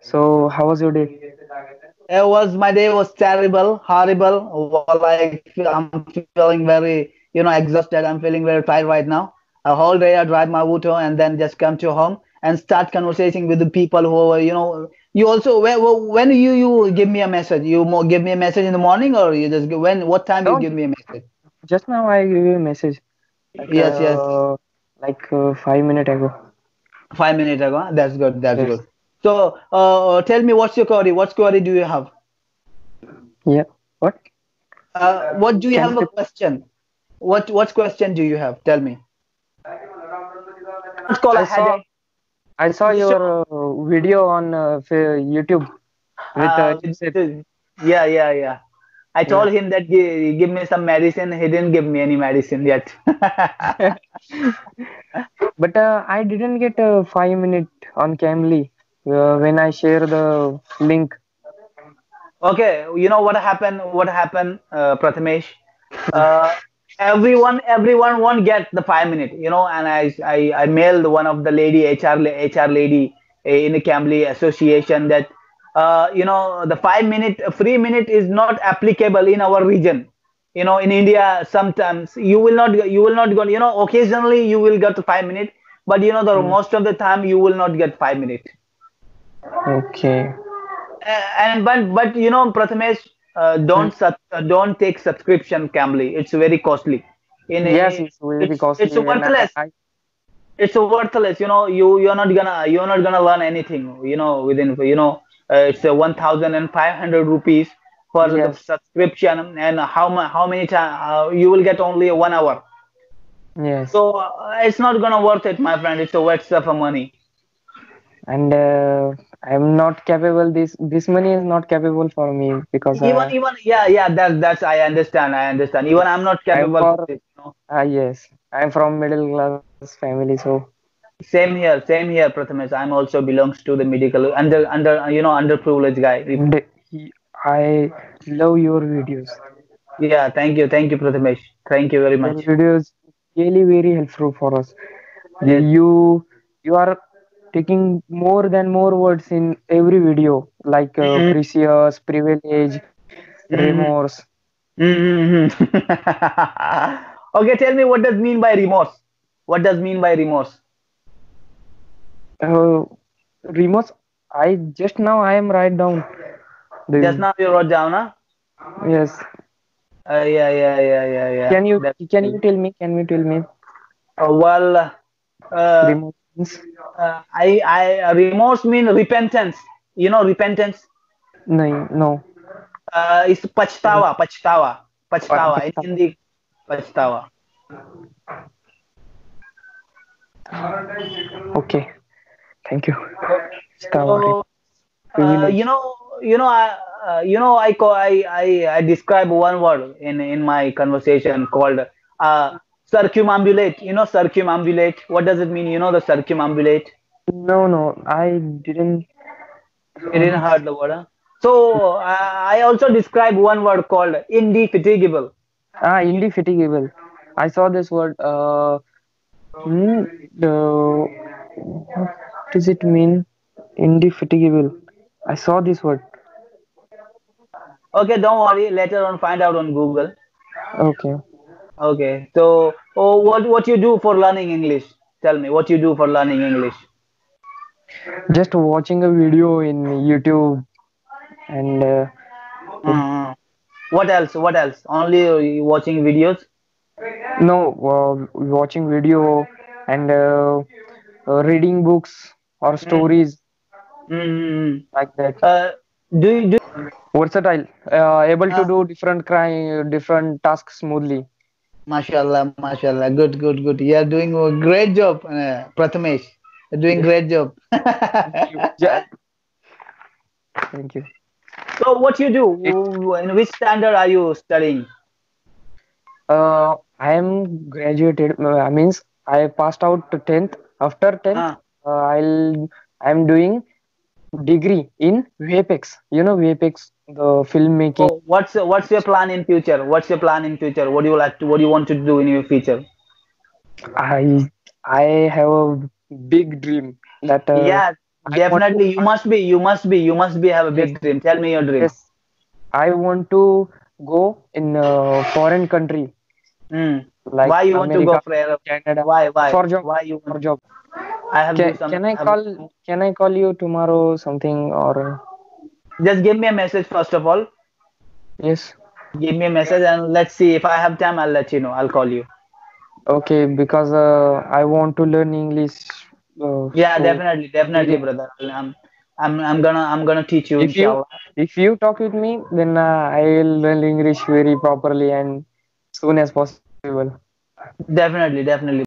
So, how was your day? My day was terrible, horrible. I'm feeling very, exhausted. I'm feeling very tired right now. A whole day I drive my auto and then just come to home and start conversating with the people who are, You also when you give me a message, you give me a message in the morning, or you just what time you give me a message? Just now I give you a message. Like, yes. Like 5 minutes ago. 5 minutes ago. That's good. That's good. So, tell me, what's your query? What query do you have? Yeah. What? What do you have a question? What question do you have? Tell me. I saw your video on YouTube with yeah. I told him that give me some medicine. He didn't give me any medicine yet. But I didn't get a 5 minute on Cambly when I share the link. Okay, you know what happened? Prathamesh? Everyone won't get the 5 minute, and I mailed one of the lady, HR lady in the Cambly association that, the 5 minute, free minute is not applicable in our region. In India, sometimes you will not go, occasionally you will get the 5 minute, but most of the time you will not get 5 minute. Okay. But Prathamesh, don't take subscription Cambly. It's very costly. It's worthless. It's worthless. You're not gonna learn anything. Within it's 1,500 rupees for the subscription, and how many times you will get only 1 hour. Yes. So it's not gonna worth it, my friend. It's a waste of money. And I'm not capable. This money is not capable for me, because that's I understand. Even I'm not capable. Yes, I'm from middle class family, so. Same here, Prathamesh. I'm also belongs to the medical underprivileged guy. And I love your videos. Yeah, thank you, Prathamesh. Thank you very much. Your videos really very helpful for us. Yes. You are taking more words in every video, like precious, privilege, remorse. Okay, tell me, what does mean by remorse? What does mean by remorse? Remorse, I am write down. Just now you wrote down, huh? Yes. Yeah. Can you tell me? Remorse. Remorse means repentance. You know repentance? No. It's pachtawa. In Hindi, pachtawa. Okay, thank you. So, I describe one word in my conversation called circumambulate. Circumambulate, what does it mean? The circumambulate? No, I didn't. You didn't heard the word, huh? So I also describe one word called indefatigable. Indefatigable. I saw this word. What does it mean? Indefatigable. I saw this word. Okay, don't worry. Later on, find out on Google. Okay, so what you do for learning English? Tell me, what you do for learning English? Just watching a video in YouTube and... What else? Only watching videos? No, watching video and reading books or stories like that. Do versatile, able to do different tasks smoothly. Mashallah, good. You are doing a great job, Prathamesh. You're doing great job. Thank you. So what you do? In which standard are you studying? I am graduated. Means I passed out to 10th. After 10th, I'm doing degree in VFX. VFX, the filmmaking. So what's your plan in future? What do you like to? What do you want to do in your future? I have a big dream that Definitely, you must be have a big dream. Tell me your dream. Yes, I want to go in a foreign country. Like why you America, want to go for Canada? Why? For job. Why you for job? I have Can I call you tomorrow something or? Just give me a message first of all. Yes. Give me a message and let's see if I have time. I'll let you know. I'll call you. Okay, because I want to learn English. Yeah, so definitely, yeah. Brother. I'm gonna teach you. If you talk with me, then I'll learn English very properly and soon as possible. Definitely.